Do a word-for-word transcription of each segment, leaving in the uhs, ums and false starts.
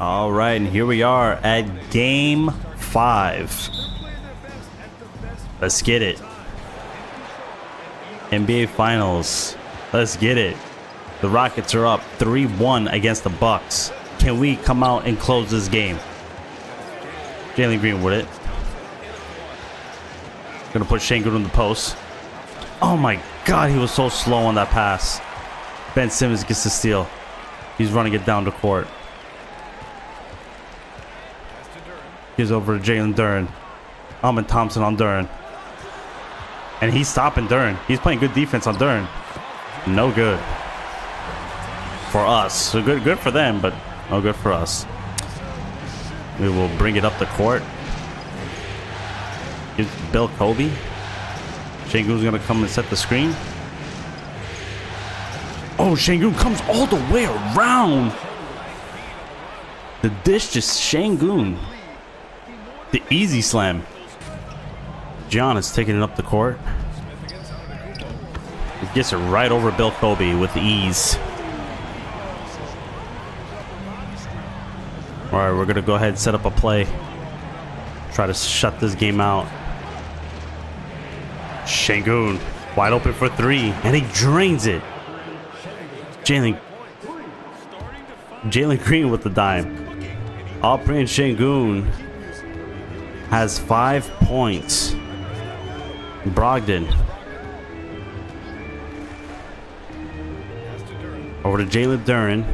All right, and here we are at game five. Let's get it. N B A Finals. Let's get it. The Rockets are up three one against the Bucks. Can we come out and close this game? Jalen Green with it. Gonna put Şengün in the post. Oh my God, he was so slow on that pass. Ben Simmons gets the steal. He's running it down the court. Gives over to Jalen Duren. Amen Thompson on Duren. And he's stopping Duren. He's playing good defense on Duren. No good. For us. So good good for them, but no good for us. We will bring it up the court. Gives Bill Kobe. Şengün's gonna come and set the screen. Oh, Şengün comes all the way around. The dish just Şengün. The easy slam. Giannis taking it up the court. It gets it right over Bill Kobe with ease. All right, we're gonna go ahead and set up a play. Try to shut this game out. Şengün wide open for three, and he drains it. Jalen Jalen Green with the dime. Alperen Şengün has five points. Brogdon. Over to Jalen Duren.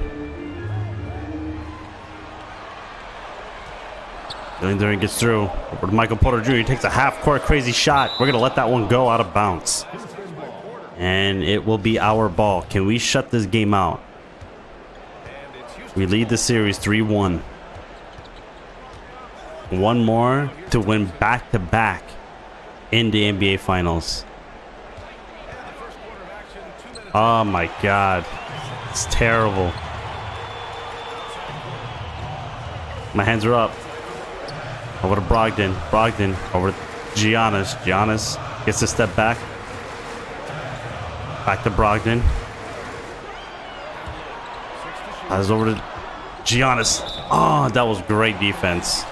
Jalen Duren gets through. Over to Michael Porter Junior He takes a half-court crazy shot. We're going to let that one go out of bounds. And it will be our ball. Can we shut this game out? We lead the series three one. One more to win back-to-back in the N B A Finals. Oh my God, it's terrible. My hands are up. Over to Brogdon. Brogdon over to Giannis. Giannis gets a step back. Back to Brogdon. That's over to Giannis. Oh, that was great defense.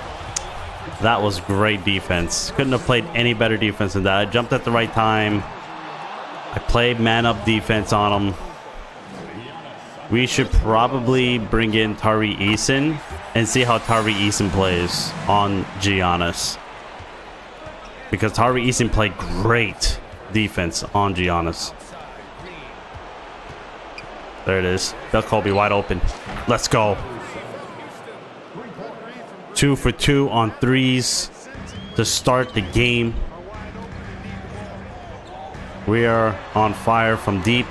That was great defense. Couldn't have played any better defense than that. I jumped at the right time. I played man-up defense on him. We should probably bring in Tari Eason and see how Tari Eason plays on Giannis. Because Tari Eason played great defense on Giannis. There it is. Bill Kobe wide open. Let's go. Two for two on threes to start the game. We are on fire from deep.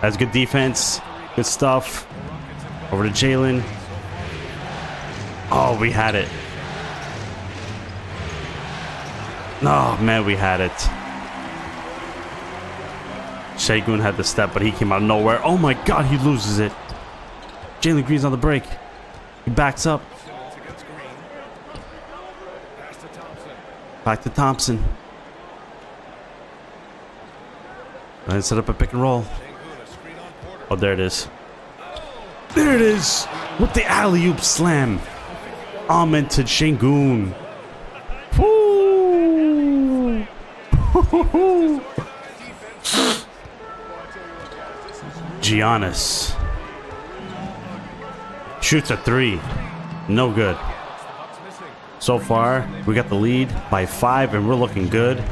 That's good defense. Good stuff. Over to Jalen. Oh, we had it. Oh, man, we had it. Şengün had the step, but he came out of nowhere. Oh, my God, he loses it. Jalen Green's on the break. He backs up. Back to Thompson. And set up a pick and roll. Oh, there it is. There it is. With the alley-oop slam. Amen to Şengün. Woo. Giannis. Shoots a three. No good. So far, we got the lead by five, and we're looking good.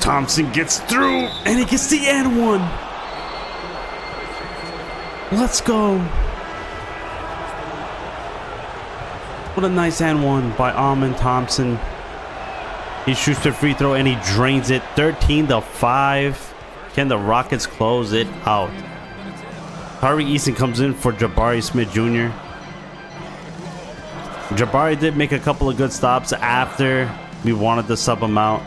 Thompson gets through, and he gets the and one. Let's go. What a nice and one by Amen Thompson. He shoots the free throw, and he drains it. thirteen to five. Can the Rockets close it out? Tari Eason comes in for Jabari Smith Junior Jabari did make a couple of good stops after we wanted to sub him out.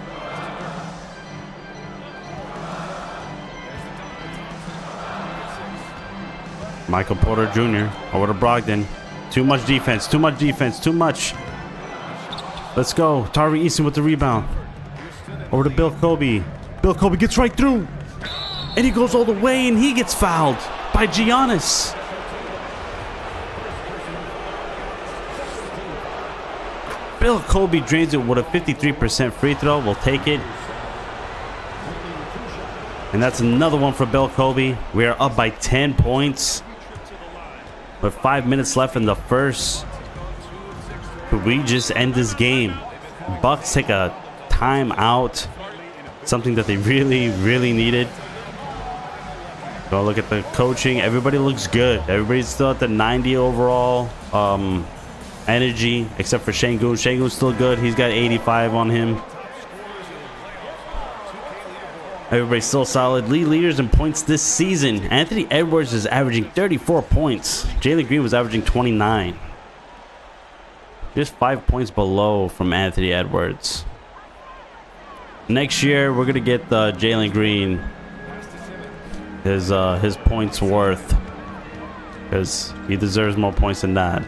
Michael Porter Junior over to Brogdon. Too much defense, too much defense, too much. Let's go. Tari Eason with the rebound. Over to Bill Kobe. Bill Kobe gets right through. and he goes all the way, and he gets fouled by Giannis. Bill Kobe drains it with a fifty-three percent free throw. We'll take it. And that's another one for Bill Kobe. We are up by ten points with five minutes left in the first. Could we just end this game? Bucks take a timeout. Something that they really, really needed. Go look at the coaching. Everybody looks good. Everybody's still at the ninety overall. Um... Energy, except for Şengün. Şengün's still good. He's got eighty-five on him. Everybody's still solid. League leaders in points this season. Anthony Edwards is averaging thirty-four points. Jalen Green was averaging twenty-nine. Just five points below from Anthony Edwards. Next year, we're going to get uh, Jalen Green his, uh, his points worth, because he deserves more points than that.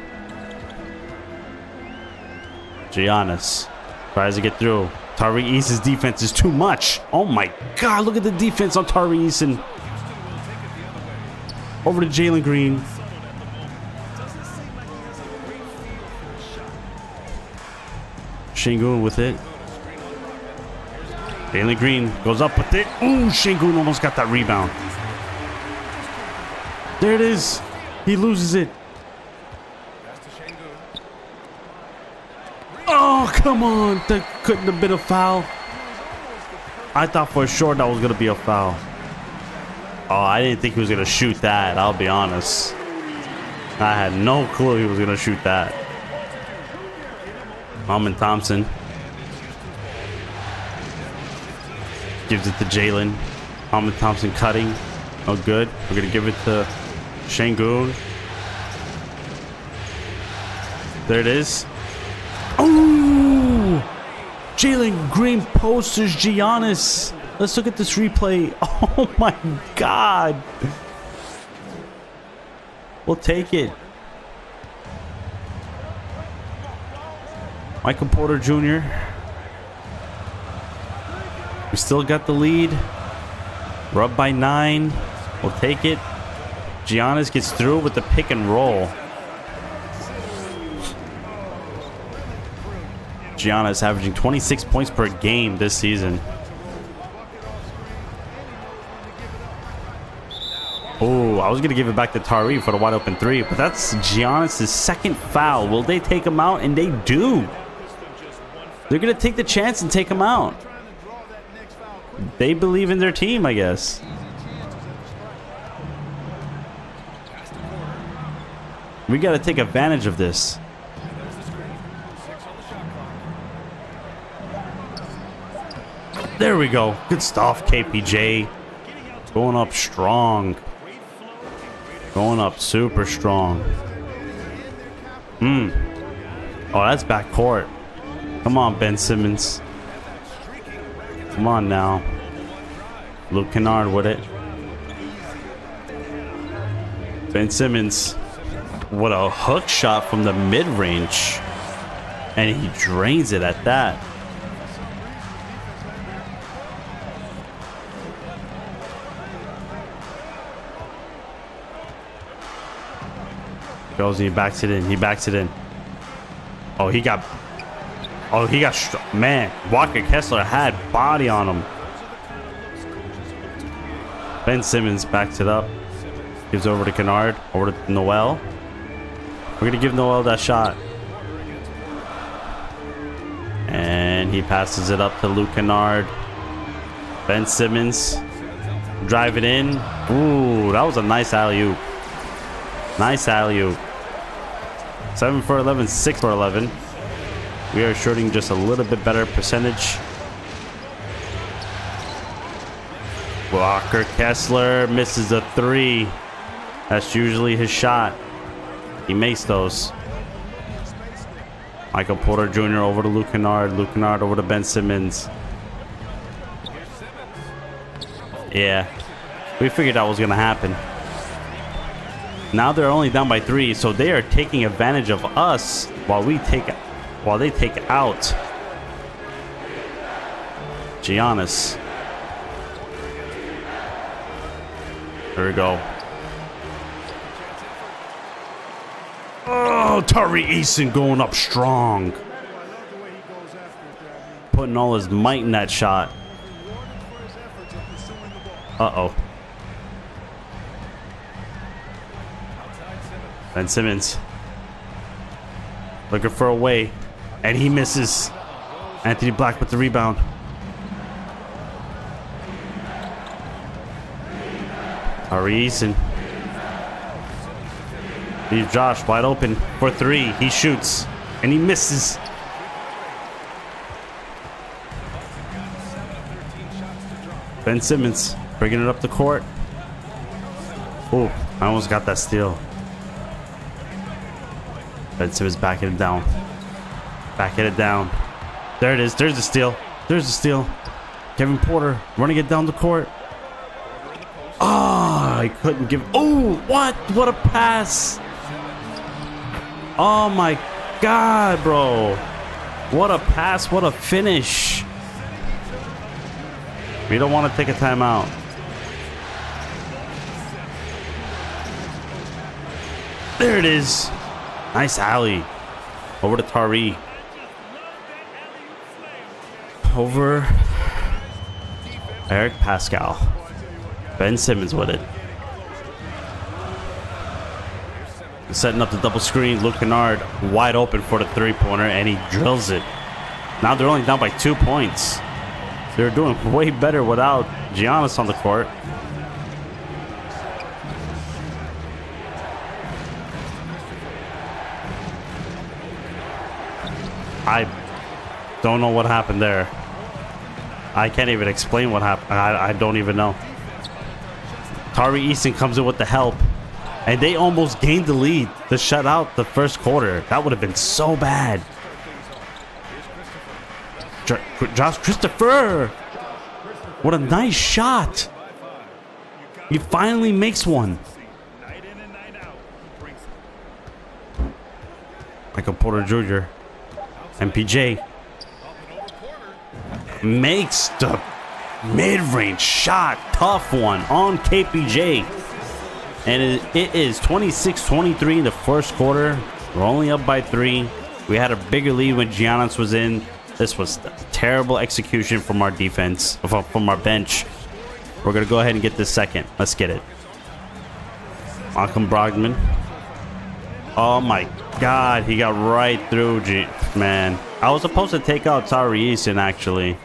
Giannis tries to get through. Tari Eason's defense is too much. Oh my god, look at the defense on Tari Eason. Over to Jalen Green. Şengün with it. Jalen Green goes up with it. Ooh, Şengün almost got that rebound. There it is. He loses it. Come on, that couldn't have been a foul. I thought for sure that was going to be a foul. Oh, I didn't think he was going to shoot that, I'll be honest. I had no clue he was going to shoot that. Amen Thompson gives it to Jalen. Amen Thompson cutting. Oh, good. We're going to give it to Şengün. There it is. Oh, Jalen Green posters Giannis. Let's look at this replay. Oh my god. We'll take it. Michael Porter Junior We still got the lead. We're up by nine. We'll take it. Giannis gets through with the pick and roll. Giannis averaging twenty-six points per game this season. Oh, I was going to give it back to Tari for the wide open three, but that's Giannis' second foul. Will they take him out? And they do. They're going to take the chance and take him out. They believe in their team, I guess. We got to take advantage of this. There we go. Good stuff, K P J. Going up strong. Going up super strong. Hmm. Oh, that's backcourt. Come on, Ben Simmons. Come on now. Luke Kennard with it. Ben Simmons. What a hook shot from the mid-range. And he drains it at that. Goes and he backs it in. He backs it in. Oh, he got. Oh, he got. Man, Walker Kessler had body on him. Ben Simmons backs it up. Gives over to Kennard. Over to Noel. We're going to give Noel that shot. And he passes it up to Luke Kennard. Ben Simmons. Drive it in. Ooh, that was a nice alley-oop. Nice alley-oop. seven for eleven, six for eleven. We are shooting just a little bit better percentage. Walker Kessler misses a three. That's usually his shot. He makes those. Michael Porter Junior over to Luke Kennard. Luke Kennard over to Ben Simmons. Yeah. We figured that was going to happen. Now they're only down by three, so they are taking advantage of us while we take, while they take out Giannis. There we go. Oh, Tari Eason going up strong. Putting all his might in that shot. Uh-oh. Ben Simmons. Looking for a way. And he misses. Anthony Black with the rebound. Tari Eason. Leaves Josh wide open for three. He shoots. And he misses. Ben Simmons bringing it up the court. Oh, I almost got that steal. Ben Simmons backing it down. Backing it down. There it is. There's the steal. There's the steal. Kevin Porter running it down the court. Ah, oh, I couldn't give. Oh, what? What a pass. Oh, my God, bro. What a pass. What a finish. We don't want to take a timeout. There it is. Nice alley. Over to Tari. Over Eric Pascal. Ben Simmons with it. Setting up the double screen. Luke Kennard wide open for the three-pointer, and he drills it. Now they're only down by two points. They're doing way better without Giannis on the court. I don't know what happened there. I can't even explain what happened. I, I don't even know. Tari Eason comes in with the help. And they almost gained the lead to shut out the first quarter. That would have been so bad. Josh Christopher! What a nice shot! He finally makes one. Michael Porter Junior M P J makes the mid-range shot, tough one on K P J, and it is twenty-six twenty-three in the first quarter. We're only up by three. We had a bigger lead when Giannis was in. This was a terrible execution from our defense, from our bench. We're gonna go ahead and get this second. Let's get it. Malcolm Brogdon. Oh my God, he got right through, G man. I was supposed to take out Tari Eason actually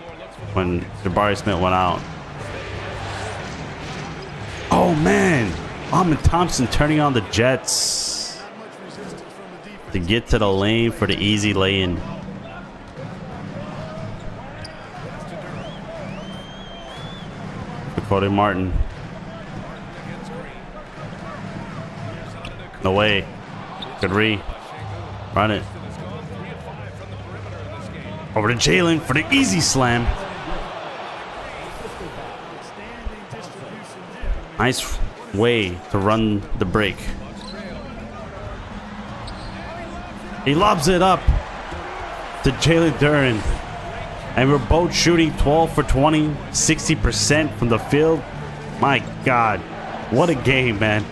when Jabari Smith went out. Oh man, Amen Thompson turning on the Jets to get to the lane for the easy lay-in. Cody Martin. No way. Good re. Run it. Over to Jalen for the easy slam. Nice way to run the break. He lobs it up to Jalen Duren. And we're both shooting twelve for twenty, sixty percent from the field. My God, what a game, man.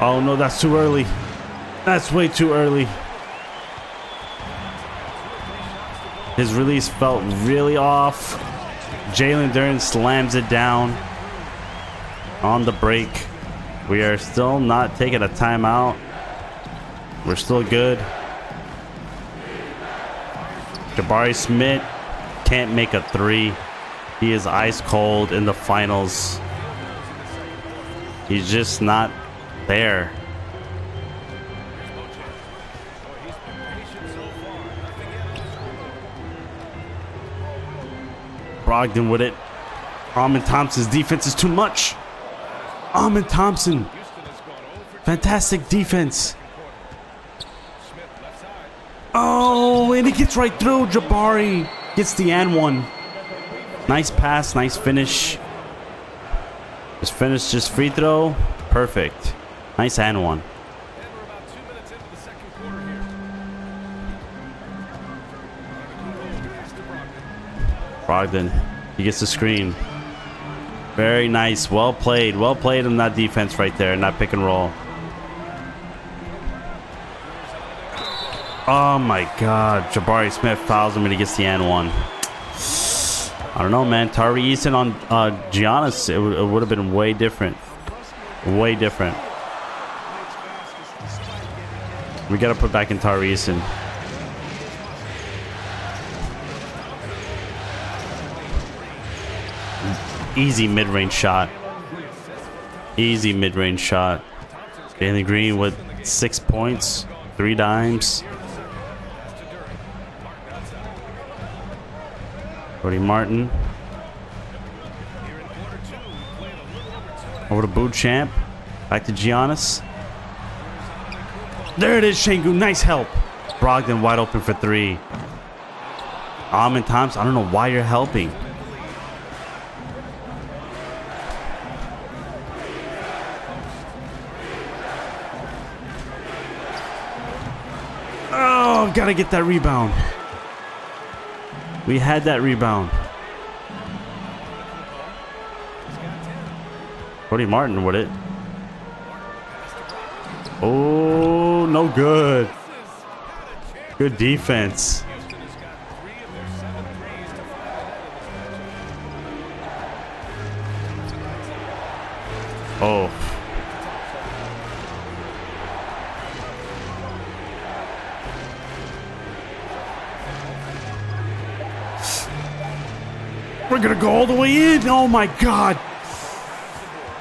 Oh no, that's too early. That's way too early. His release felt really off. Jalen Duren slams it down on the break. We are still not taking a timeout. We're still good. Jabari Smith can't make a three. He is ice cold in the finals. He's just not there. Brogdon with it. Amen Thompson's defense is too much. Amen Thompson. Fantastic defense. Oh, and he gets right through. Jabari gets the and one. Nice pass, nice finish. Just finished his free throw. Perfect. Nice and one. Brogdon, He gets the screen. Very nice. Well played. Well played on that defense right there, and that pick and roll. Oh my God. Jabari Smith fouls him and he gets the and one. I don't know, man. Tari Eason on uh, Giannis, it, it would have been way different. Way different. We got to put back in Tari Eason. Easy mid-range shot. Easy mid-range shot. Danny Green with six points, three dimes. Cody Martin. Over to Beauchamp. Back to Giannis. There it is, Şengün. Nice help. Brogdon wide open for three. Amen Thompson, I don't know why you're helping. Oh, gotta get that rebound. We had that rebound. Cody Martin with it. Oh, no good. Good defense. Oh. We're gonna go all the way in. Oh my God.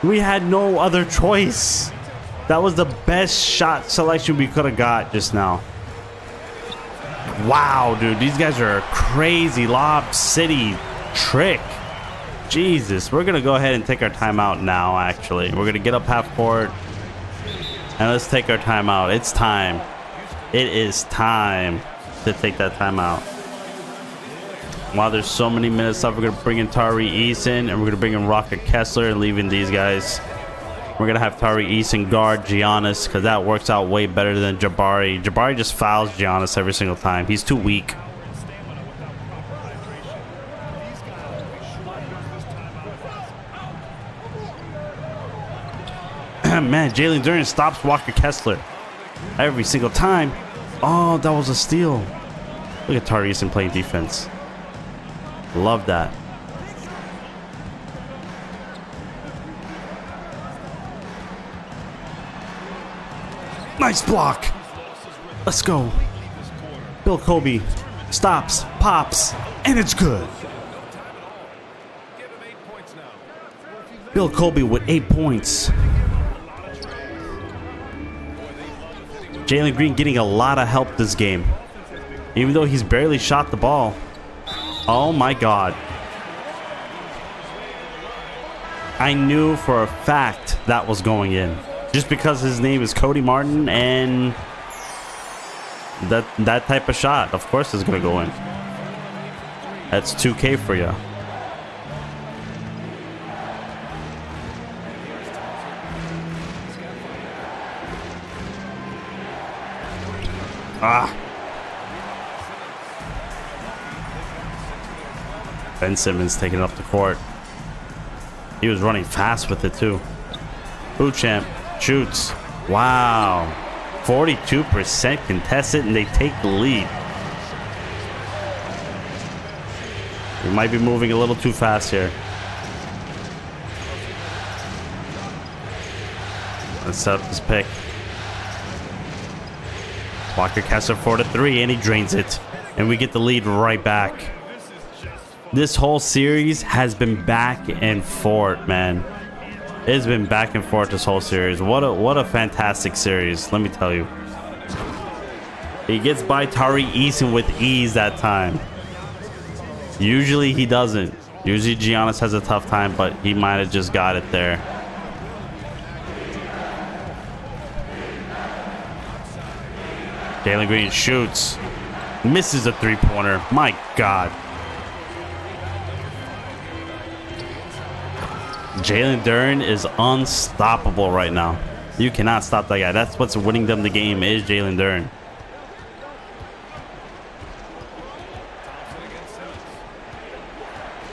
We had no other choice. That was the best shot selection we could have got just now. Wow, dude. These guys are a crazy lob city trick. Jesus. We're gonna go ahead and take our timeout now, actually. We're gonna get up half court. And let's take our timeout. It's time. It is time to take that timeout. Wow, there's so many minutes left. We're going to bring in Tari Eason, and we're going to bring in Walker Kessler and leaving these guys. We're going to have Tari Eason guard Giannis because that works out way better than Jabari. Jabari just fouls Giannis every single time. He's too weak. Man, Jalen Duren stops Walker Kessler every single time. Oh, that was a steal. Look at Tari Eason playing defense. Love that. Nice block. Let's go. Bill Kobe stops, pops, and it's good. Bill Kobe with eight points. Jalen Green getting a lot of help this game. Even though he's barely shot the ball. Oh my God. I knew for a fact that was going in. Just because his name is Cody Martin and that that type of shot, of course is gonna go in. That's two K for you. Ah. Ben Simmons taking it up the court. He was running fast with it too. Beauchamp shoots. Wow. forty-two percent contested and they take the lead. We might be moving a little too fast here. Let's set up this pick. Walker Kessler four to three and he drains it. And we get the lead right back. This whole series has been back and forth, man. It's been back and forth this whole series. What a what a fantastic series, let me tell you. He gets by Tari Eason with ease that time. Usually he doesn't. Usually Giannis has a tough time, but he might have just got it there. Jalen Green shoots. Misses a three-pointer. My God. Jalen Duren is unstoppable right now. You cannot stop that guy. That's what's winning them the game is Jalen Duren.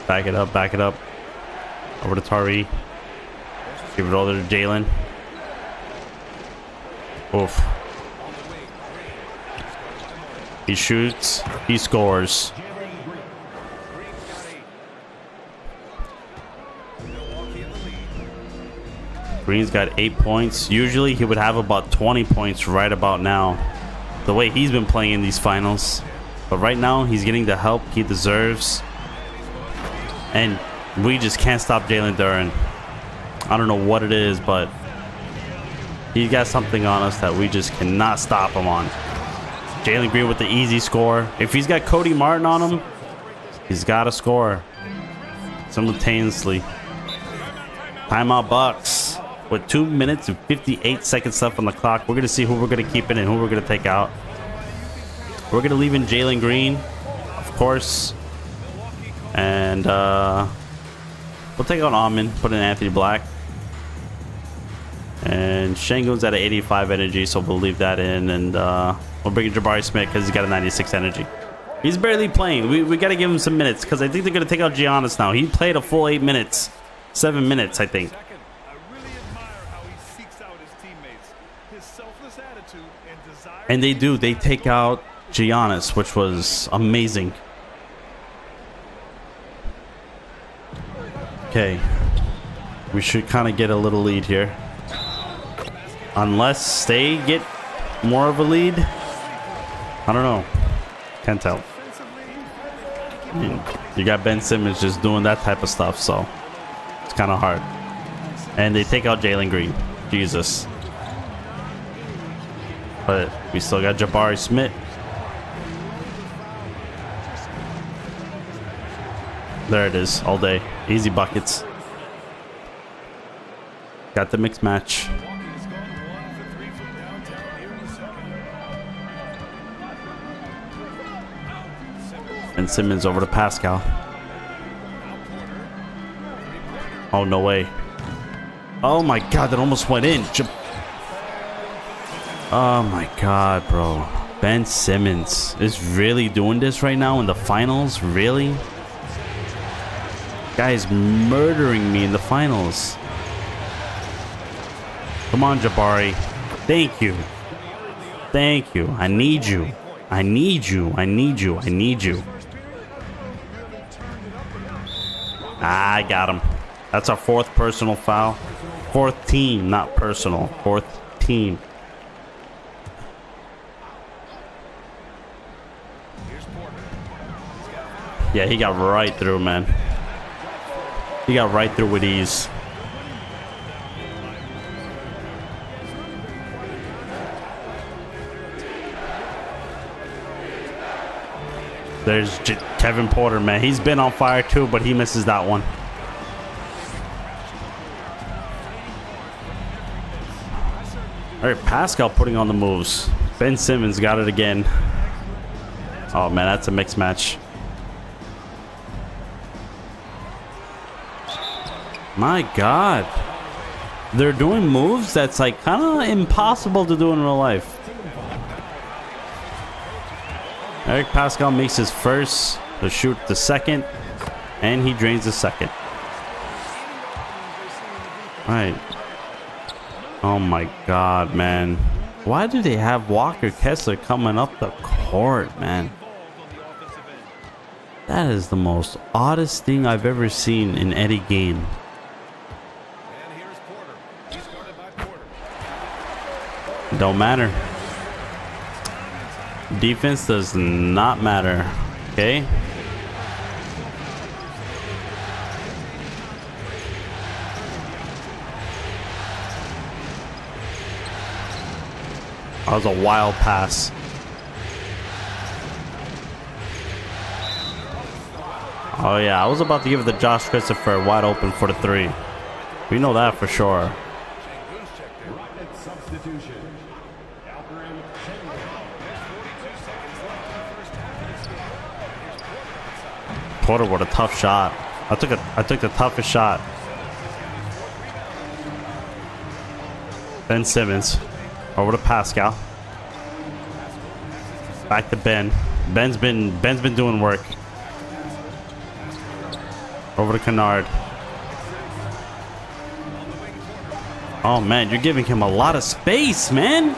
Back it up, back it up. Over to Tari. Give it all to Jalen. Oof. He shoots. He scores. Green's got eight points. Usually he would have about twenty points right about now, the way he's been playing in these finals. But right now he's getting the help he deserves. And we just can't stop Jalen Duren. I don't know what it is, but he's got something on us that we just cannot stop him on. Jalen Green with the easy score. If he's got Cody Martin on him, he's got to score simultaneously. Timeout Bucks with two minutes and fifty-eight seconds left on the clock. We're going to see who we're going to keep in and who we're going to take out. We're going to leave in Jalen Green, of course. And uh, we'll take out Amen, put in Anthony Black. And Şengün's at an eighty-five energy, so we'll leave that in. And... Uh, we'll bring in Jabari Smith because he's got a ninety-six energy. He's barely playing. We, we got to give him some minutes because I think they're going to take out Giannis now. He played a full eight minutes. Seven minutes, I think. Second, I really admire how he seeks out his teammates, his selfless attitude and desire. And they do. They take out Giannis, which was amazing. Okay. We should kind of get a little lead here. Unless they get more of a lead. I don't know. Can't tell. You got Ben Simmons just doing that type of stuff, so it's kind of hard. And they take out Jalen Green. Jesus. But we still got Jabari Smith. There it is. All day. Easy buckets. Got the mixed match. And Simmons over to Pascal. Oh, no way. Oh, my God. That almost went in. Oh, my God, bro. Ben Simmons is really doing this right now in the finals? Really? Guy's murdering me in the finals. Come on, Jabari. Thank you. Thank you. I need you. I need you. I need you. I need you. I got him. That's our fourth personal foul. Fourth team, not personal. Fourth team. Yeah, he got right through, man. He got right through with ease. There's J Kevin Porter, man. He's been on fire too, but he misses that one. All right, Pascal putting on the moves. Ben Simmons got it again. Oh, man, that's a mixed match. My God. They're doing moves that's like kind of impossible to do in real life. Eric Pascal makes his first, the shoot the second, and he drains the second. All right. Oh my God, man. Why do they have Walker Kessler coming up the court, man? That is the most oddest thing I've ever seen in any game. Don't matter. Defense does not matter. Okay. That was a wild pass. Oh yeah, I was about to give it to Josh Christopher wide open for the three. We know that for sure. Porter, what a tough shot. I took a I took the toughest shot. Ben Simmons over to Pascal. Back to Ben. Ben's been Ben's been doing work. Over to Kennard. Oh, man, you're giving him a lot of space, man.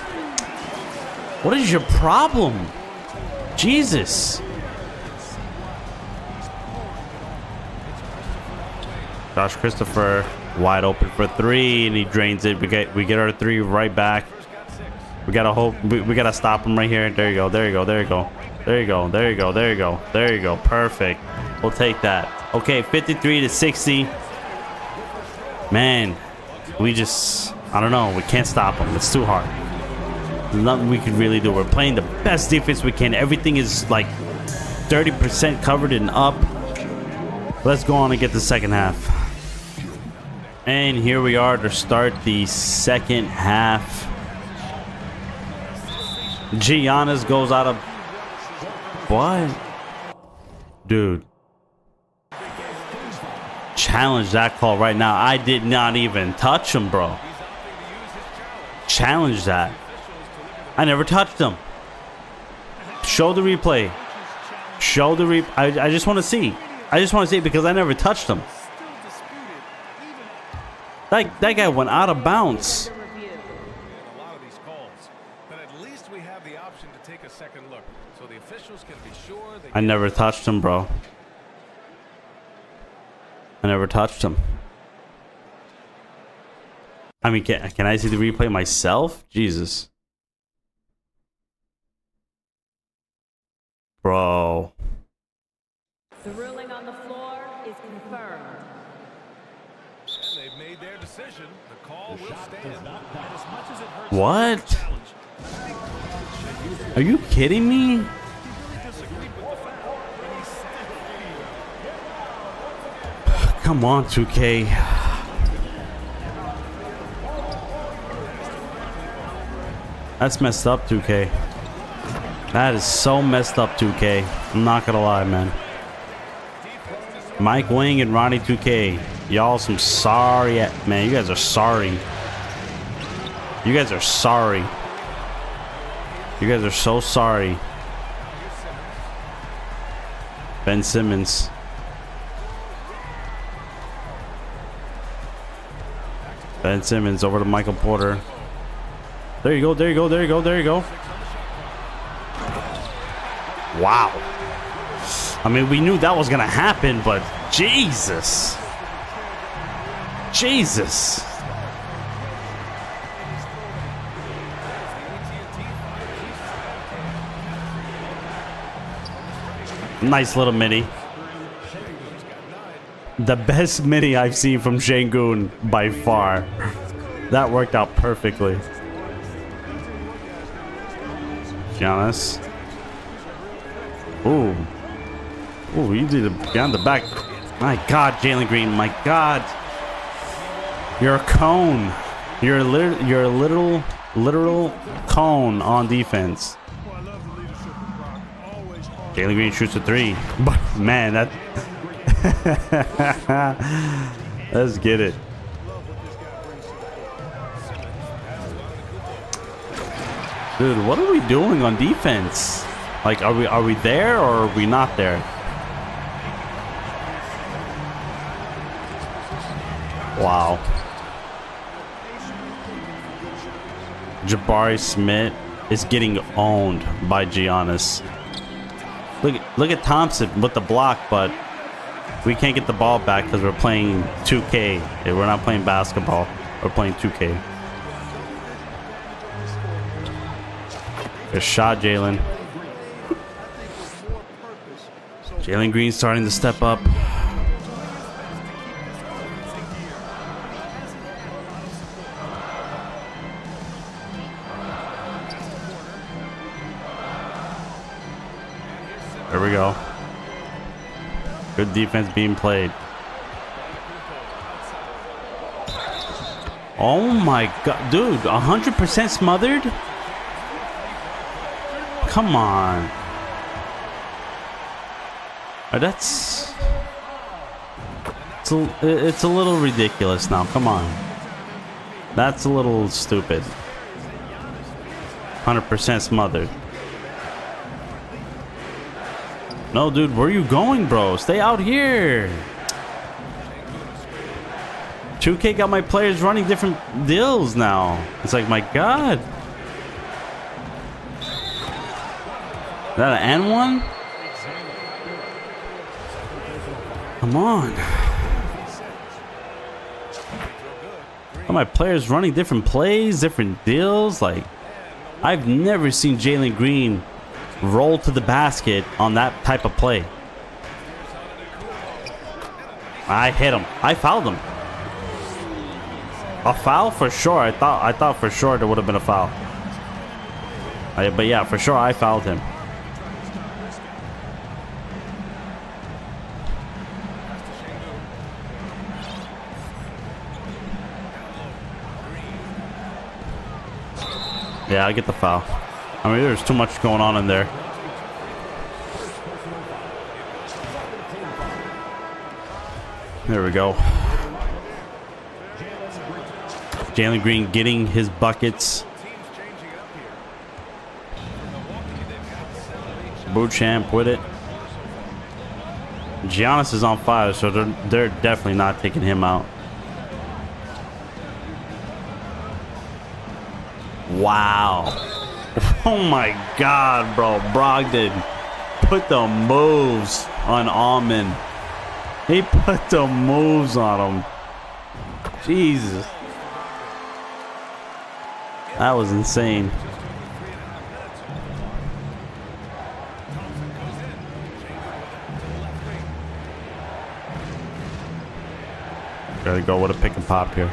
What is your problem? Jesus. Josh Christopher wide open for three, and he drains it. We get we get our three right back. We gotta hope we, we gotta stop him right here. There you go. There you go. There you go. There you go. There you go. There you go. There you go. Perfect. We'll take that. Okay, fifty-three to sixty. Man, we just I don't know. We can't stop him. It's too hard. Nothing we can really do. We're playing the best defense we can. Everything is like thirty percent covered and up. Let's go on and get the second half. And here we are to start the second half. Giannis goes out of... What? Dude. Challenge that call right now. I did not even touch him, bro. Challenge that. I never touched him. Show the replay. Show the replay. I, I just want to see. I just want to see it because I never touched him. That, that guy went out of bounds. I never touched him, bro. I never touched him. I mean, can, can I see the replay myself? Jesus. Bro. The ruling on the floor is confirmed. And they've made their decision. The call will stand. What? Are you kidding me? Come on, two K. That's messed up, two K. That is so messed up, two K. I'm not gonna lie, man. Mike Wing and Ronnie two K. Y'all some sorry... Man, you guys are sorry. You guys are sorry. You guys are so sorry. Ben Simmons. Ben Simmons over to Michael Porter. There you go, there you go, there you go, there you go. Wow. I mean, we knew that was going to happen, but Jesus. Jesus. Nice little mini. The best mini I've seen from Şengün by far. That worked out perfectly. Giannis. Ooh. Oh, you did it down the back. My God, Jalen Green. My God. You're a cone. You're a, lit you're a literal, literal cone on defense. Jalen Green shoots a three. But, man, that... Let's get it. Dude, what are we doing on defense? Like, are we, are we there or are we not there? Wow. Jabari Smith is getting owned by Giannis. Look, look at Thompson with the block, but we can't get the ball back because we're playing two K. We're not playing basketball. We're playing two K. Good shot, Jalen. Jalen Green starting to step up. There we go. Good defense being played. Oh my God, dude, one hundred percent smothered? Come on. That's... It's a, it's a little ridiculous now. Come on. That's a little stupid. one hundred percent smothered. No, dude, where are you going, bro? Stay out here. two K got my players running different deals now. It's like, my God. Is that an and one? Come on. Got my players running different plays, different deals. Like, I've never seen Jalen Green roll to the basket on that type of play. I hit him. I fouled him. A foul for sure. I thought I thought for sure there would have been a foul. I, but yeah, for sure I fouled him. Yeah, I get the foul. I mean, there's too much going on in there. There we go. Jalen Green getting his buckets. Beauchamp with it. Giannis is on fire, so they're, they're definitely not taking him out. Wow. Oh my God, bro. Brogdon put the moves on Amen. He put the moves on him. Jesus. That was insane. Gotta go with a pick and pop here.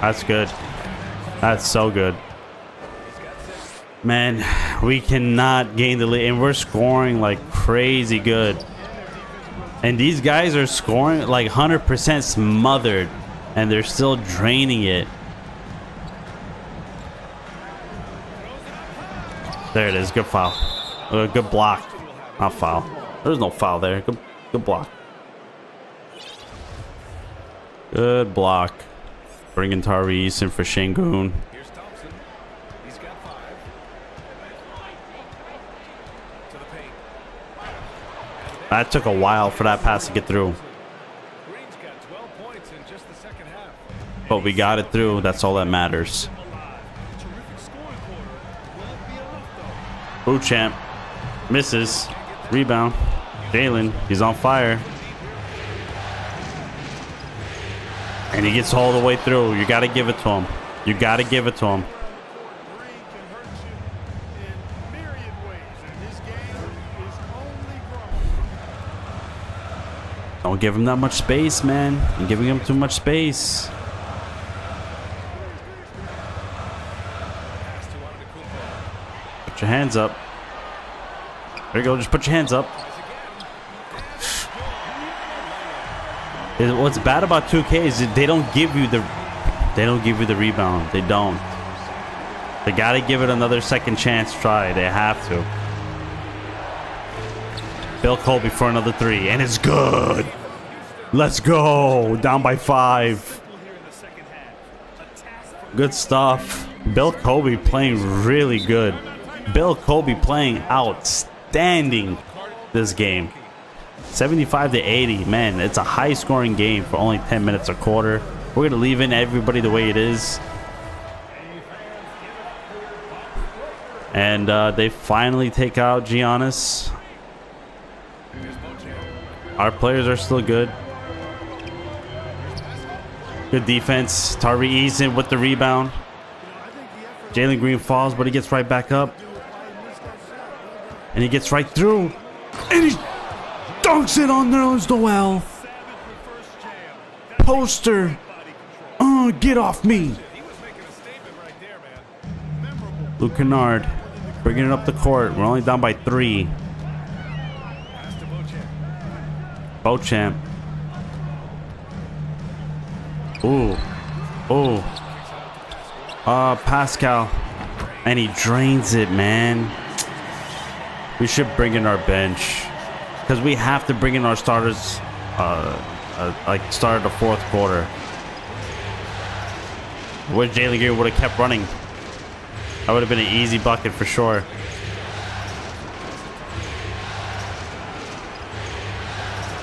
That's good. That's so good. Man, we cannot gain the lead. And we're scoring like crazy good. And these guys are scoring like one hundred percent smothered. And they're still draining it. There it is. Good foul. Uh, good block. Not foul. There's no foul there. Good, good block. Good block. Bringing Tari Eason for Şengün. Here's Thompson. He's got five. To the paint. That took a while for that pass to get through. Green's got twelve points in just the second half. But we got it through. That's all that matters. Beauchamp misses. Rebound. Jalen. He's on fire. And he gets all the way through. You got to give it to him. You got to give it to him. Don't give him that much space, man. You're giving him too much space. Put your hands up. There you go. Just put your hands up. What's bad about two K is that they don't give you the they don't give you the rebound. They don't. They gotta give it another second chance try. They have to. Bill Kobe for another three, and it's good. Let's go. Down by five. Good stuff. Bill Kobe playing really good. Bill Kobe playing outstanding this game. seventy-five to eighty, man, it's a high-scoring game for only ten minutes a quarter. We're gonna leave in everybody the way it is, and uh, they finally take out Giannis. Our players are still good. Good defense. Tari Eason with the rebound. Jalen Green falls, but he gets right back up, and he gets right through, and he dunks it on those Noel. Poster. Oh, get off me. Luke Kennard bringing it up the court. We're only down by three. Beauchamp. Ooh. Ooh. Uh, Pascal. And he drains it, man. We should bring in our bench. Because we have to bring in our starters, uh, uh, like start the fourth quarter. Wish Jalen Green would have kept running. That would have been an easy bucket for sure.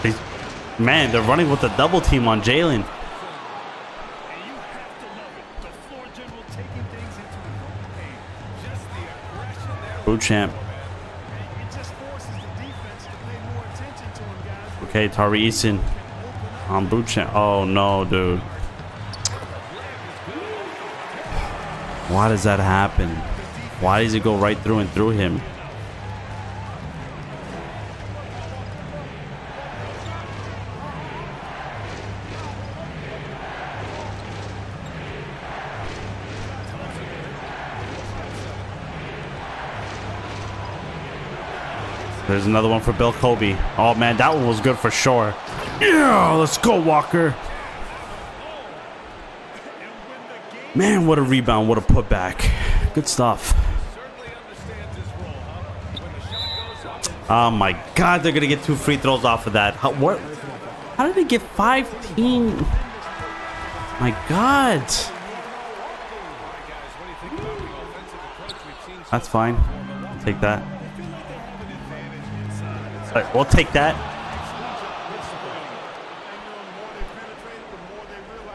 He's Man, they're running with a double team on Jalen. Beauchamp. Okay, Tari Eason on Beauchamp. Oh no, dude. Why does that happen? Why does it go right through and through him? There's another one for Bill Kobe. Oh man, that one was good for sure. Yeah, let's go, Walker. Man, what a rebound, what a putback. Good stuff. Oh my God, they're gonna get two free throws off of that. How, what? How did they get fifteen? My God. That's fine. I'll take that. All right, we'll take that.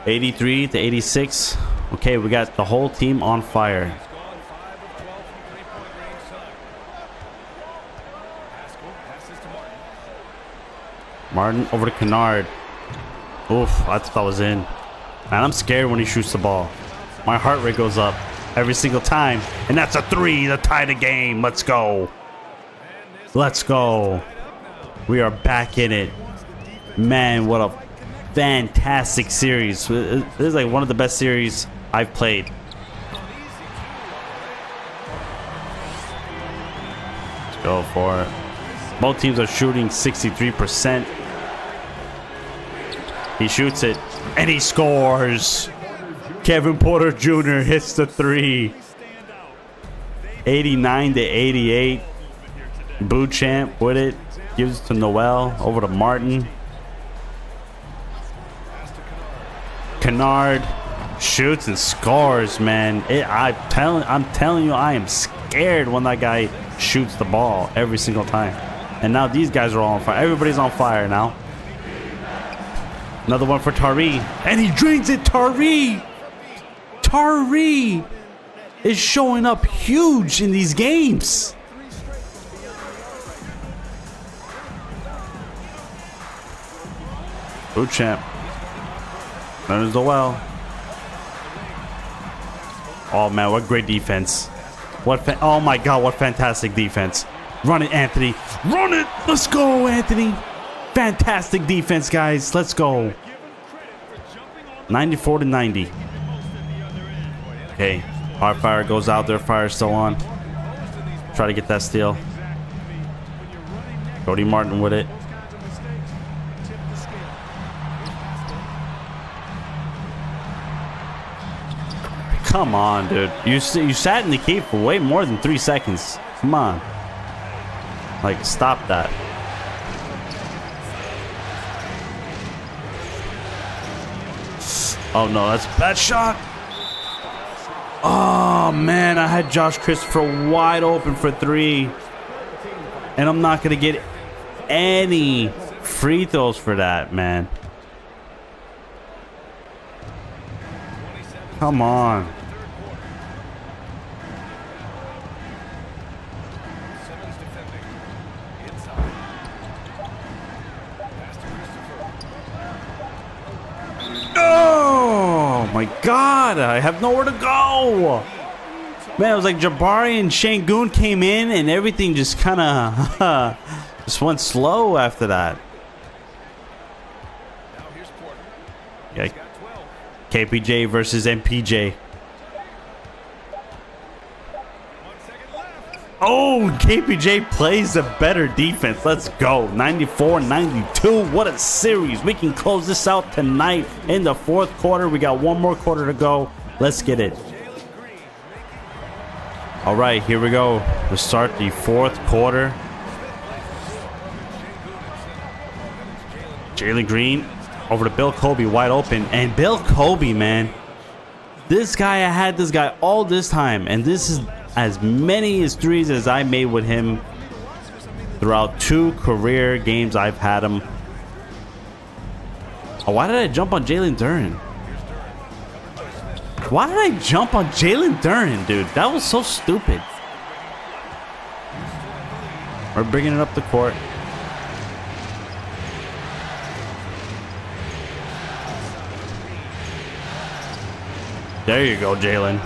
eighty-three to eighty-six. Okay, we got the whole team on fire. Martin over to Kennard. Oof, I thought that was in. Man, I'm scared when he shoots the ball. My heart rate goes up every single time. And that's a three to tie the game. Let's go. Let's go. We are back in it. Man, what a fantastic series. This is like one of the best series I've played. Let's go for it. Both teams are shooting sixty-three percent. He shoots it, and he scores. Kevin Porter Junior hits the three. eighty-nine to eighty-eight. Beauchamp with it. Gives it to Noel, over to Martin. Kennard shoots and scores, man. It, I'm telling, I'm telling you, I am scared when that guy shoots the ball every single time. And now these guys are all on fire. Everybody's on fire now. Another one for Tari, and he drains it. Tari, Tari is showing up huge in these games. Beauchamp. There's the well. Oh man, what great defense. What fa oh my God, what fantastic defense. Run it, Anthony. Run it! Let's go, Anthony. Fantastic defense, guys. Let's go. ninety-four to ninety. Okay. Our fire goes out. Their fire's still on. Try to get that steal. Cody Martin with it. Come on, dude. You you sat in the key for way more than three seconds. Come on. Like, stop that. Oh, no. That's a bad shot. Oh, man. I had Josh Christopher wide open for three. And I'm not going to get any free throws for that, man. Come on. Oh my God, I have nowhere to go. Man, it was like Jabari and Shangguan came in and everything just kind of just went slow after that. Yeah, K P J versus M P J. Oh, K P J plays a better defense. Let's go. ninety-four ninety-two. What a series. We can close this out tonight in the fourth quarter. We got one more quarter to go. Let's get it. All right, here we go. We'll start the fourth quarter. Jalen Green over to Bill Kobe, wide open. And Bill Kobe, man. This guy, I had this guy all this time. And this is as many as threes as I made with him throughout two career games I've had him. Oh, why did I jump on Jalen Duren? Why did I jump on Jalen Duren, dude? That was so stupid. We're bringing it up the court. There you go, Jalen.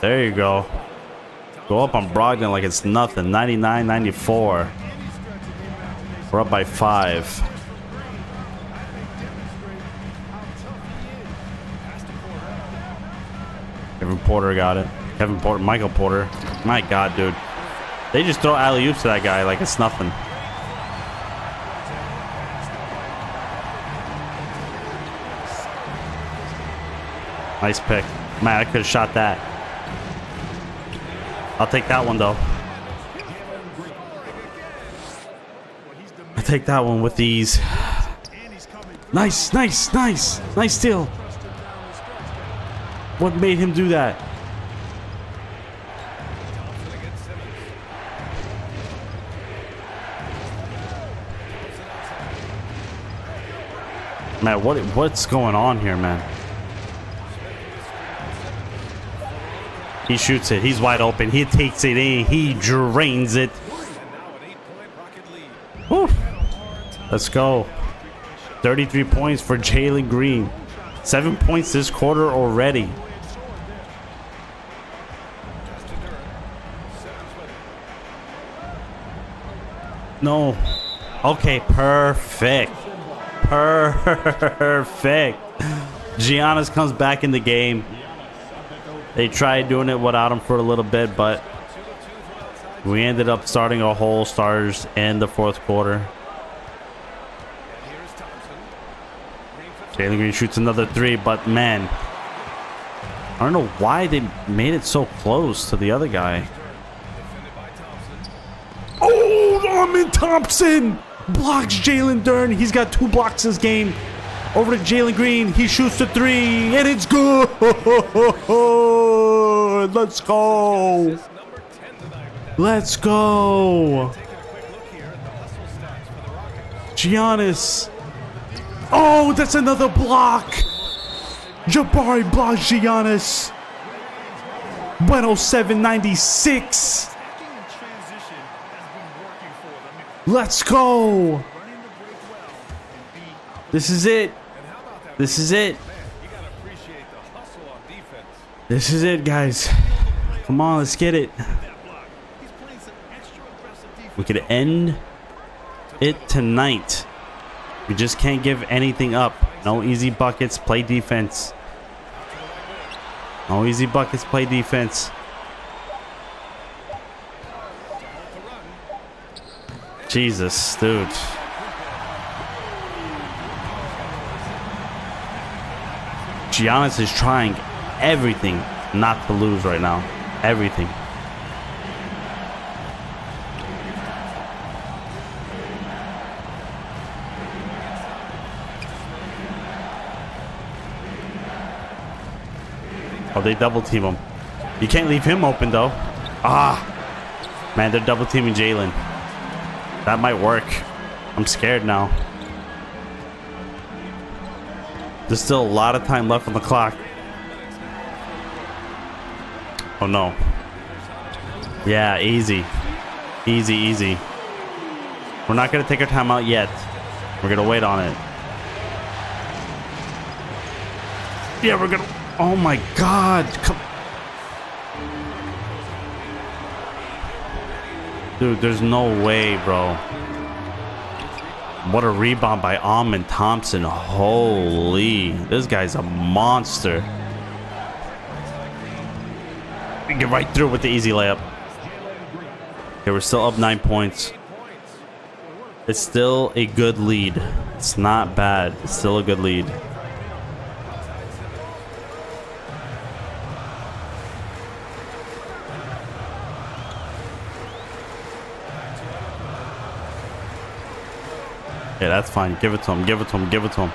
There you go. Go up on Brogdon like it's nothing. ninety-nine ninety-four. We're up by five. Kevin Porter got it. Kevin Porter, Michael Porter. My God, dude. They just throw alley-oops to that guy like it's nothing. Nice pick. Man, I could have shot that. I'll take that one, though. I'll take that one with these. Nice, nice, nice. Nice steal. What made him do that? Man, what, what's going on here, man? He shoots it. He's wide open. He takes it in. He drains it. Woo. Let's go. thirty-three points for Jalen Green. Seven points this quarter already. No. Okay. Perfect. Perfect. Giannis comes back in the game. They tried doing it without him for a little bit, but we ended up starting a whole starters in the fourth quarter. Jalen Green shoots another three, but man, I don't know why they made it so close to the other guy. Oh, Amen Thompson blocks Jalen Duren. He's got two blocks this game. Over to Jalen Green. He shoots the three, and it's good. Let's go. Let's go. Giannis. Oh, that's another block. Jabari blocks Giannis. one oh seven ninety-six. Let's go. This is it. This is it. This is it, guys. Come on, let's get it. We could end it tonight. We just can't give anything up. No easy buckets, play defense. No easy buckets, play defense. Jesus, dude. Giannis is trying everything not to lose right now. Everything. Oh, they double team him. You can't leave him open, though. Ah, man, they're double teaming Jalen. That might work. I'm scared now. There's still a lot of time left on the clock. Oh no. Yeah, easy. Easy, easy. We're not going to take our time out yet. We're going to wait on it. Yeah, we're going to... Oh my God. Come... Dude, there's no way, bro. What a rebound by Amen Thompson. Holy. This guy's a monster. We get right through with the easy layup. Okay, we're still up nine points. It's still a good lead. It's not bad. It's still a good lead. Yeah, that's fine. Give it to him. Give it to him. Give it to him.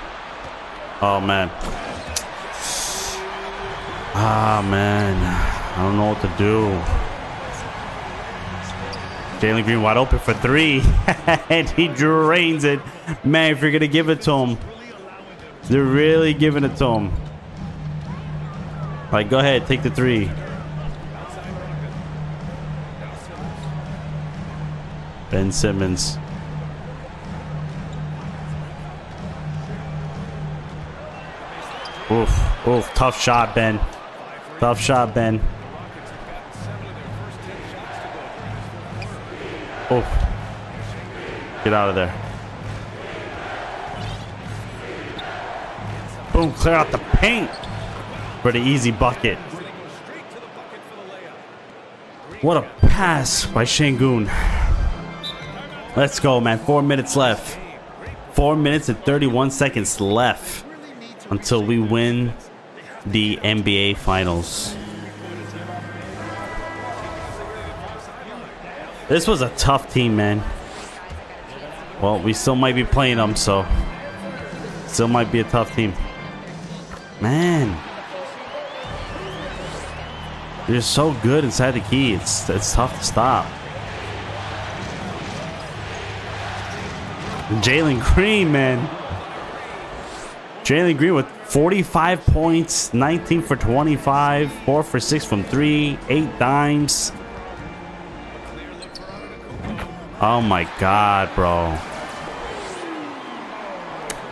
Oh, man. Ah, man. I don't know what to do. Jalen Green wide open for three. And he drains it. Man, if you're going to give it to him, They're really giving it to him. All right, go ahead, take the three. Ben Simmons. Oof, oof, tough shot, Ben. Tough shot, Ben. Oof. Get out of there. Boom, clear out the paint for the easy bucket. What a pass by Şengün. Let's go, man. Four minutes left. Four minutes and thirty-one seconds left until we win the N B A Finals. This was a tough team, man. Well, we still might be playing them, so still might be a tough team. Man, they're so good inside the key. It's it's tough to stop. Jalen Green, man. Jalen Green with forty-five points, nineteen for twenty-five, four for six from three, eight dimes. Oh my God, bro.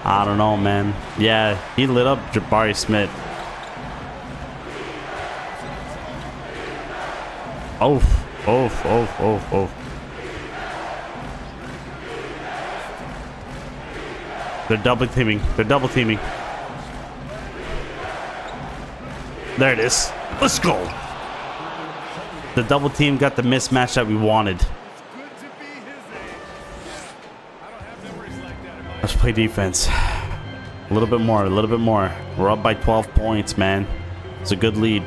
I don't know, man. Yeah, he lit up Jabari Smith. Oh, oh, oh, oh, oh. They're double teaming. They're double teaming. There it is. Let's go. The double team got the mismatch that we wanted. Let's play defense. A little bit more. A little bit more. We're up by twelve points, man. It's a good lead.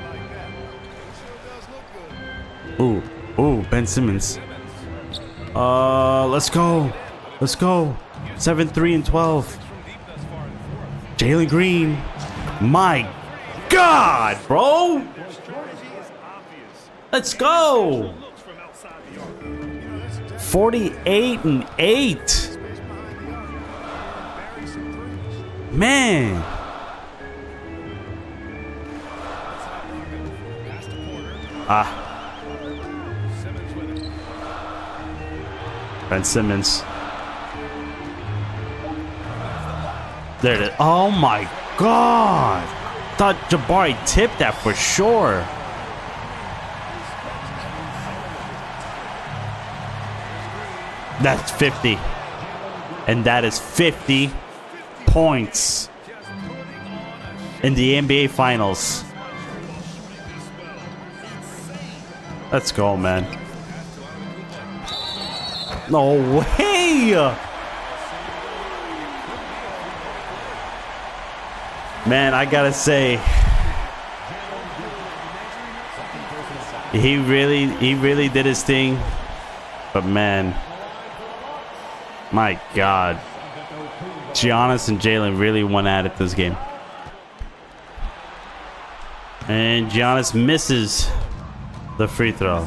Ooh. Ooh. Ben Simmons. Uh, let's go. Let's go. seven, three, and twelve. Jalen Green. My God, bro. Let's go. forty-eight and eight. Man. Ah. Ben Simmons. There it is. Oh my God. Thought Jabari tipped that for sure. That's fifty. And that is fifty points in the N B A Finals. Let's go, man. No way. Man, I gotta say, he really, he really did his thing. But man, my God, Giannis and Jalen really went at it this game. And Giannis misses the free throw.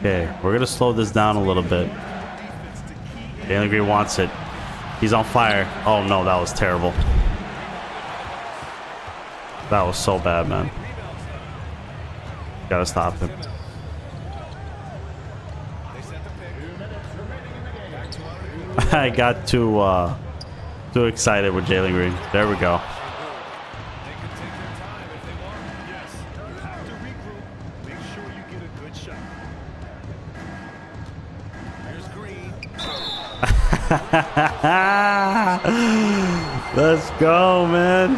Okay, we're gonna slow this down a little bit. Jalen Green wants it. He's on fire. Oh no, that was terrible. That was so bad, man. Gotta stop him. I got too uh, too excited with Jalen Green. There we go. Let's go, man.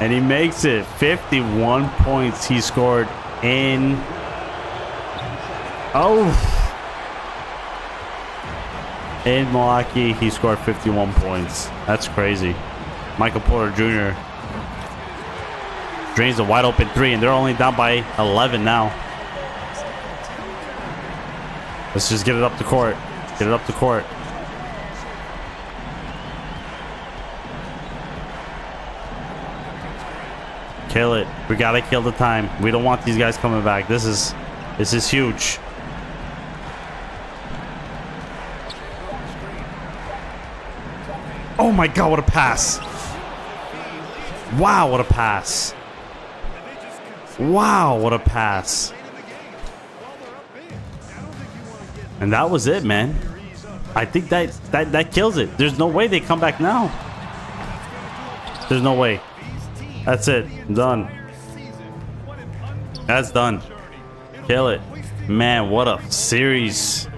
And he makes it. Fifty-one points he scored in. Oh, in Milwaukee he scored fifty-one points. That's crazy. Michael Porter Junior drains a wide open three, and they're only down by eleven now. Let's just get it up the court. Get it up the court. Kill it. We gotta kill the time. We don't want these guys coming back. This is this is huge. Oh my God, what a pass. Wow, what a pass. Wow, what a pass. And that was it, man. I think that, that, that kills it. There's no way they come back now. There's no way. That's it. Done. That's done. Kill it. Man, what a series.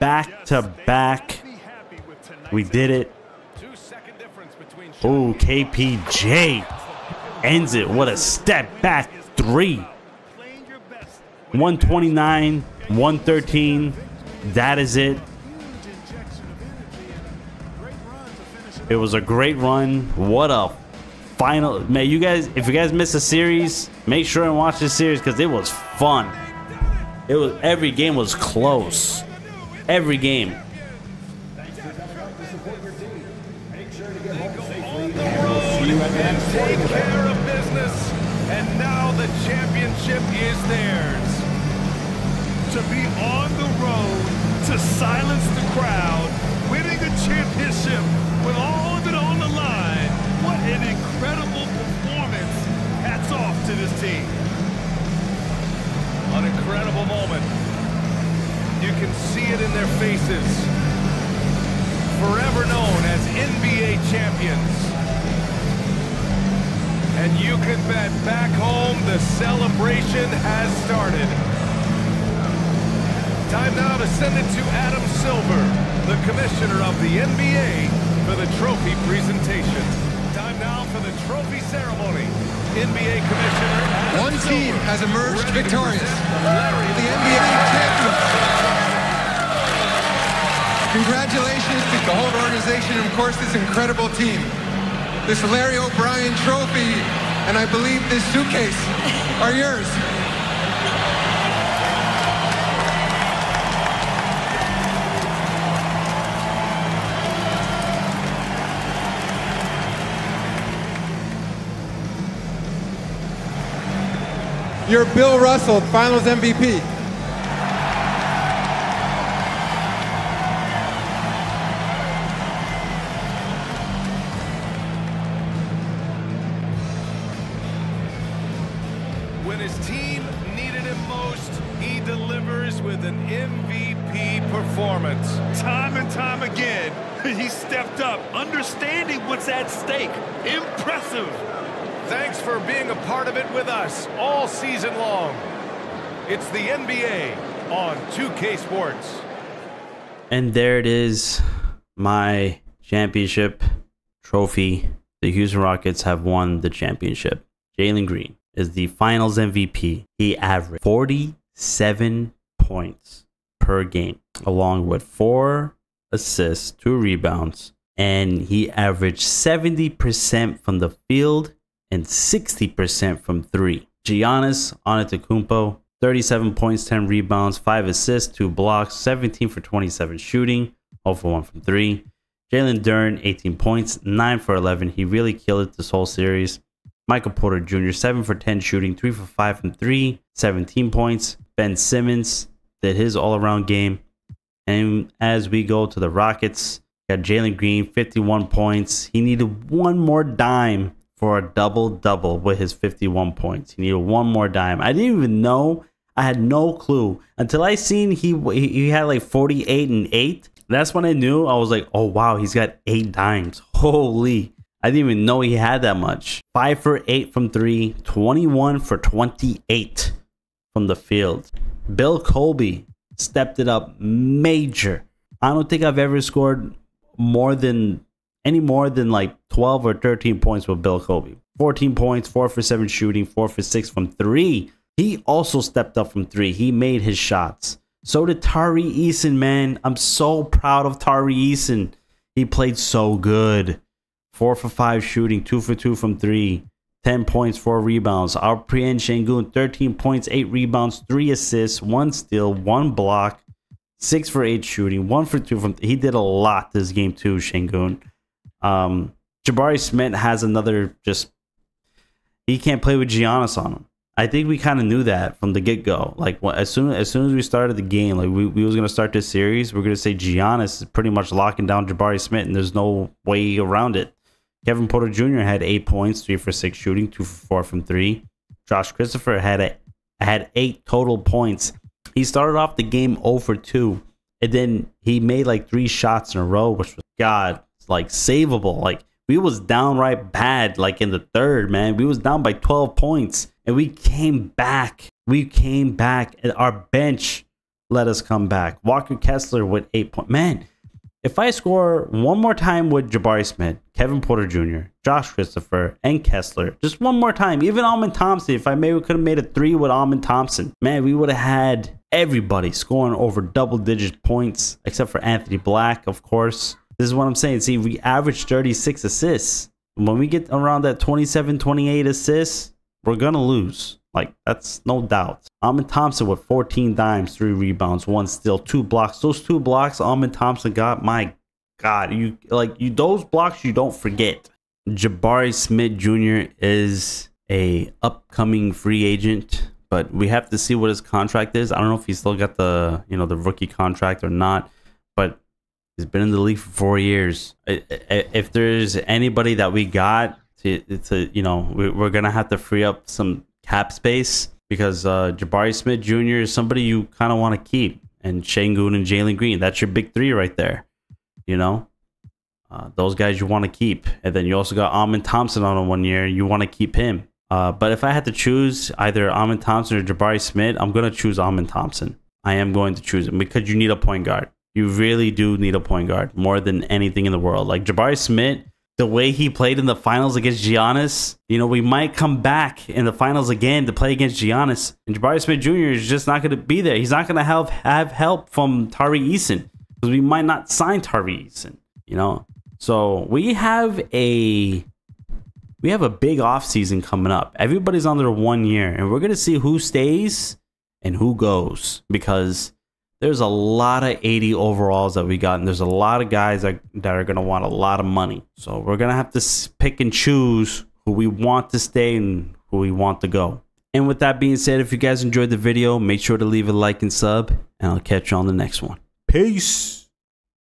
Back to back. We did it. Ooh, K P J ends it. What a step back three. one twenty-nine, one thirteen. That is it. It was a great run. What a final. Man, you guys, if you guys missed a series, make sure and watch this series because it was fun. It was, every game was close. Every game. Take care of business, and now the championship is theirs. To be on the road, to silence the crowd, winning a championship with all of it on the line. What an incredible performance. Hats off to this team. An incredible moment. You can see it in their faces. Forever known as N B A champions. And you can bet back home the celebration has started. Time now to send it to Adam Silver, the commissioner of the N B A, for the trophy presentation. Time now for the trophy ceremony. N B A commissioner Adam One Silver, team has emerged victorious. Larry, the N B A champions. Congratulations to the whole organization and, of course, this incredible team. This Larry O'Brien trophy, and I believe this suitcase, are yours. You're Bill Russell, Finals M V P. Time and time again, he stepped up, understanding what's at stake. Impressive. Thanks for being a part of it with us all season long. It's the N B A on two K Sports. And there it is, my championship trophy. The Houston Rockets have won the championship. Jalen Green is the Finals M V P. He averaged forty-seven points per game, along with four assists, two rebounds, and he averaged seventy percent from the field and sixty percent from three. Giannis Antetokounmpo, thirty-seven points, ten rebounds, five assists, two blocks, seventeen for twenty-seven shooting, zero for one from three. Jalen Duren, eighteen points, nine for eleven. He really killed it this whole series. Michael Porter Junior, seven for ten shooting, three for five from three, seventeen points. Ben Simmons did his all-around game. And as we go to the Rockets, got Jalen Green, fifty-one points. He needed one more dime for a double-double with his fifty-one points. He needed one more dime. I didn't even know. I had no clue until I seen he he had like forty-eight and eight. That's when I knew. I was like, oh wow, he's got eight dimes. Holy. I didn't even know he had that much. five for eight from three, twenty-one for twenty-eight from the field. Bill Kobe stepped it up major. I don't think I've ever scored more than any more than like twelve or thirteen points with Bill Kobe. fourteen points, four for seven shooting, four for six from three. He also stepped up from three. He made his shots. So did Tari Eason, man. I'm so proud of Tari Eason. He played so good. four for five shooting, two for two from three. ten points, four rebounds. Our Prien Şengün, thirteen points, eight rebounds, three assists, one steal, one block, six for eight shooting, one for two from. He did a lot this game too, Şengün. Um, Jabari Smith has another. Just he can't play with Giannis on him. I think we kind of knew that from the get-go. Like as soon as soon as we started the game, like we, we was gonna start this series, we're gonna say Giannis is pretty much locking down Jabari Smith, and there's no way around it. Kevin Porter Junior had eight points, three for six shooting, two for four from three. Josh Christopher had a had eight total points. He started off the game zero for two, and then he made like three shots in a row, which was God like savable. Like we was downright bad. Like in the third, man, we was down by twelve points. And we came back. We came back. And our bench let us come back. Walker Kessler with eight points. Man, if I score one more time with Jabari Smith, Kevin Porter Junior, Josh Christopher, and Kessler, just one more time. Even Amen Thompson. If I maybe could have made a three with Amen Thompson, man, we would have had everybody scoring over double-digit points, except for Anthony Black, of course. This is what I'm saying. See, we averaged thirty-six assists. When we get around that twenty-seven, twenty-eight assists, we're gonna lose. Like, that's no doubt. Amen Thompson with fourteen dimes, three rebounds, one steal, two blocks. Those two blocks Amen Thompson got, my God, you like you those blocks you don't forget. Jabari Smith Junior is a upcoming free agent, but we have to see what his contract is. I don't know if he's still got the you know the rookie contract or not, but he's been in the league for four years. If there's anybody that we got, it's a you know we're gonna have to free up some cap space, because uh Jabari Smith Junior is somebody you kind of want to keep, and Şengün and Jalen Green, that's your big three right there. You know uh those guys you want to keep, and then you also got Amen Thompson on a one year, you want to keep him. Uh but if I had to choose either Amen Thompson or Jabari Smith, I'm gonna choose Amen Thompson. I am going to choose him, because you need a point guard. You really do need a point guard more than anything in the world. Like Jabari Smith, the way he played in the finals against Giannis, you know, we might come back in the finals again to play against Giannis. And Jabari Smith Junior is just not going to be there. He's not going to have, have help from Tari Eason, because we might not sign Tari Eason, you know. So we have a we have a big offseason coming up. Everybody's on their one year. And we're going to see who stays and who goes, because there's a lot of eighty overalls that we got, and there's a lot of guys that, that are going to want a lot of money. So we're going to have to pick and choose who we want to stay and who we want to go. And with that being said, if you guys enjoyed the video, make sure to leave a like and sub, and I'll catch you on the next one. Peace.